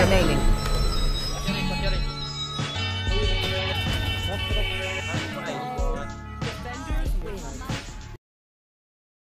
remaining.